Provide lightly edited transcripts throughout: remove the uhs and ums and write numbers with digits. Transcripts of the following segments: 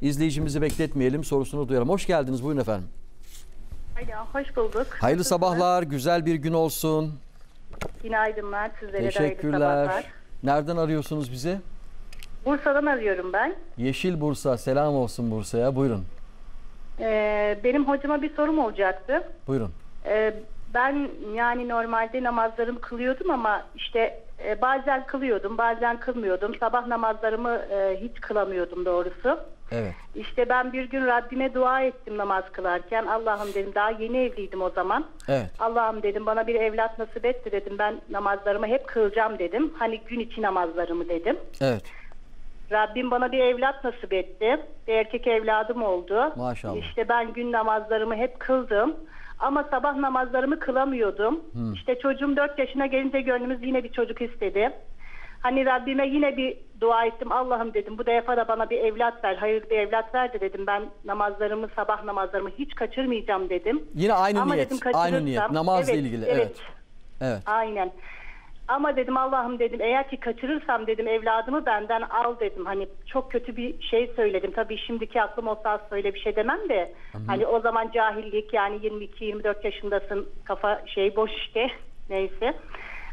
İzleyicimizi bekletmeyelim, sorusunu duyalım. Hoş geldiniz, buyurun efendim. Alo, hoş bulduk. Hayırlı sabahlar, güzel bir gün olsun. Günaydınlar, sizlere de hayırlı sabahlar. Nereden arıyorsunuz bizi? Bursa'dan arıyorum ben. Yeşil Bursa, selam olsun Bursa'ya, buyurun. Benim hocama bir sorum olacaktı. Buyurun. Ben yani normalde namazlarımı kılıyordum ama işte bazen kılıyordum, bazen kılmıyordum. Sabah namazlarımı hiç kılamıyordum doğrusu. Evet. İşte ben bir gün Rabbime dua ettim namaz kılarken. Allah'ım dedim, daha yeni evliydim o zaman. Evet. Allah'ım dedim, bana bir evlat nasip etti dedim. Ben namazlarımı hep kılacağım dedim. Hani gün içi namazlarımı dedim. Evet. Rabbim bana bir evlat nasip etti. Bir erkek evladım oldu. Maşallah. İşte ben gün namazlarımı hep kıldım. Ama sabah namazlarımı kılamıyordum. Hmm. İşte çocuğum 4 yaşına gelince gönlümüz yine bir çocuk istedi. Hani Rabbime yine bir dua ettim. Allah'ım dedim, bu defa da bana bir evlat ver. Hayırlı bir evlat ver de dedim. Ben namazlarımı, sabah namazlarımı hiç kaçırmayacağım dedim. Yine aynı ama niyet. Dedim, aynı niyet. Namazla evet, ilgili. Evet. Evet. Aynen. Ama dedim Allah'ım dedim, eğer ki kaçırırsam dedim evladımı benden al dedim. Hani çok kötü bir şey söyledim. Tabii şimdiki aklım olsa az öyle bir şey demem de. Hı-hı. Hani o zaman cahillik, yani 22-24 yaşındasın, kafa şey boş işte. Neyse.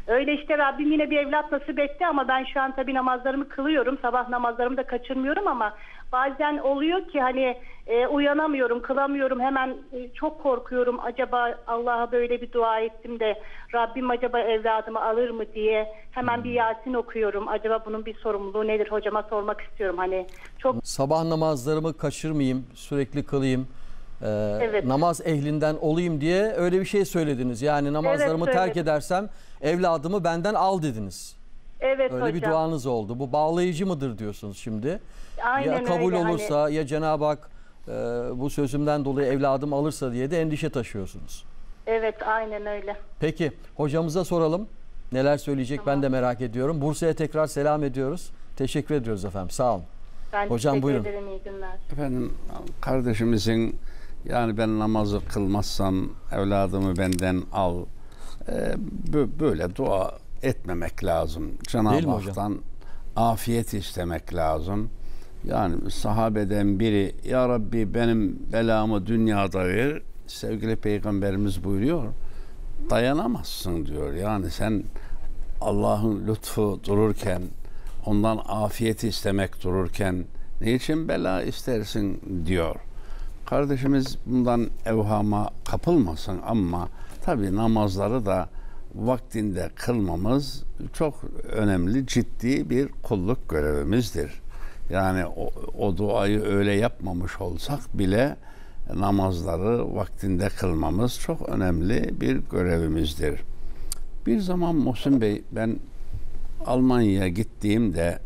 Öyle işte Rabbim yine bir evlat nasip etti ama ben şu an tabii namazlarımı kılıyorum. Sabah namazlarımı da kaçırmıyorum ama bazen oluyor ki hani uyanamıyorum, kılamıyorum. Hemen çok korkuyorum. Acaba Allah'a böyle bir dua ettim de Rabbim acaba evladımı alır mı diye hemen bir Yasin okuyorum. Acaba bunun bir sorumluluğu nedir, hocama sormak istiyorum. Hani çok sabah namazlarımı kaçırmayayım, sürekli kılayım. Evet. Namaz ehlinden olayım diye öyle bir şey söylediniz. Yani namazlarımı evet, terk edersem evladımı benden al dediniz. Evet öyle hocam. Bir duanız oldu. Bu bağlayıcı mıdır diyorsunuz şimdi? Aynen ya kabul öyle, olursa hani... ya Cenab-ı Hak bu sözümden dolayı evladım alırsa diye de endişe taşıyorsunuz. Evet aynen öyle. Peki hocamıza soralım. Neler söyleyecek tamam. Ben de merak ediyorum. Bursa'ya tekrar selam ediyoruz. Teşekkür ediyoruz efendim. Sağ olun. Ben hocam buyurun. Ederim, iyi günler. Efendim kardeşimizin yani ben namazı kılmazsam evladımı benden al. Böyle dua etmemek lazım. Cenab-ı Hak'tan afiyet istemek lazım. Yani sahabeden biri ya Rabbi benim belamı dünyada ver. Sevgili Peygamberimiz buyuruyor. Dayanamazsın diyor. Yani sen Allah'ın lütfu dururken ondan afiyet istemek dururken niçin bela istersin diyor. Kardeşimiz bundan evhama kapılmasın ama tabii namazları da vaktinde kılmamız çok önemli, ciddi bir kulluk görevimizdir. Yani o duayı öyle yapmamış olsak bile namazları vaktinde kılmamız çok önemli bir görevimizdir. Bir zaman Muhsin Bey, ben Almanya'ya gittiğimde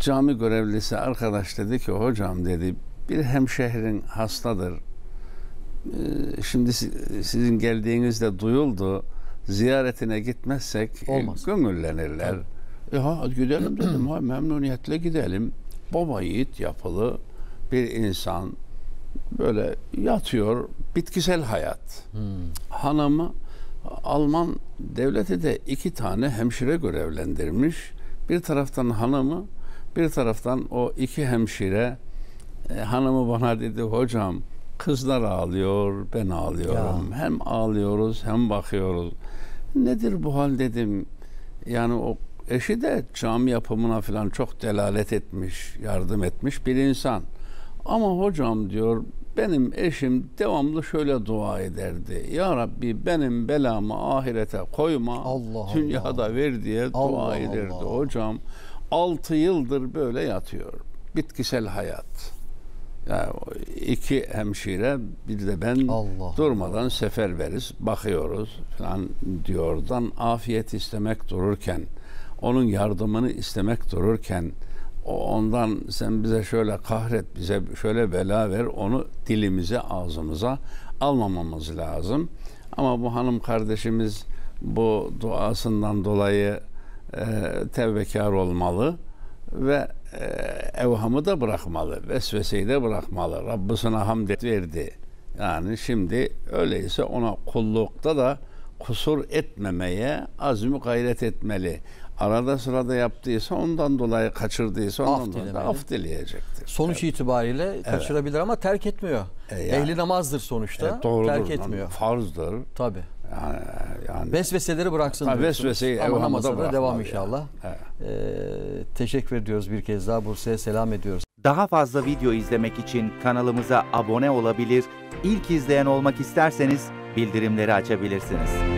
cami görevlisi arkadaş dedi ki hocam dedi, bir hemşehrin hastadır. Şimdi sizin geldiğinizde duyuldu. Ziyaretine gitmezsek olmaz. Gömüllenirler. Gidelim dedim. Memnuniyetle gidelim. Baba yiğit yapılı bir insan. Böyle yatıyor. Bitkisel hayat. Hanımı Alman devleti de 2 tane hemşire görevlendirmiş. Bir taraftan hanımı, bir taraftan o 2 hemşire. Hanımı bana dedi hocam kızlar ağlıyor, ben ağlıyorum. Ya. Hem ağlıyoruz hem bakıyoruz. Nedir bu hal dedim. Yani o eşi de cami yapımına falan çok delalet etmiş, yardım etmiş bir insan. Ama hocam diyor benim eşim devamlı şöyle dua ederdi. Ya Rabbi benim belamı ahirete koyma, Allah dünyada Allah. Ver diye dua Allah ederdi Allah. Hocam. 6 yıldır böyle yatıyor. Bitkisel hayat. Yani 2 hemşire bir de ben Allah durmadan seferberiz, bakıyoruz falan diyordan afiyet istemek dururken, onun yardımını istemek dururken, ondan sen bize şöyle kahret, bize şöyle bela ver, onu dilimize, ağzımıza almamamız lazım. Ama bu hanım kardeşimiz bu duasından dolayı tevbekar olmalı ve evhamı da bırakmalı, vesveseyi de bırakmalı. Rabbisine hamd verdi. Yani şimdi öyleyse ona kullukta da kusur etmemeye azmi gayret etmeli. arada sırada yaptıysa, ondan dolayı kaçırdıysa, ondan dolayı af dileyecektir. Sonuç itibariyle kaçırabilir ama terk etmiyor. Ehli namazdır sonuçta. Doğrudur, terk etmiyor. Farzdır. Tabii. Yani vesveseleri bıraksın. Vesveseyi ama namazına devam inşallah. Yani. Teşekkür ediyoruz bir kez daha. Bursa'ya selam ediyoruz. Daha fazla video izlemek için kanalımıza abone olabilir, ilk izleyen olmak isterseniz bildirimleri açabilirsiniz.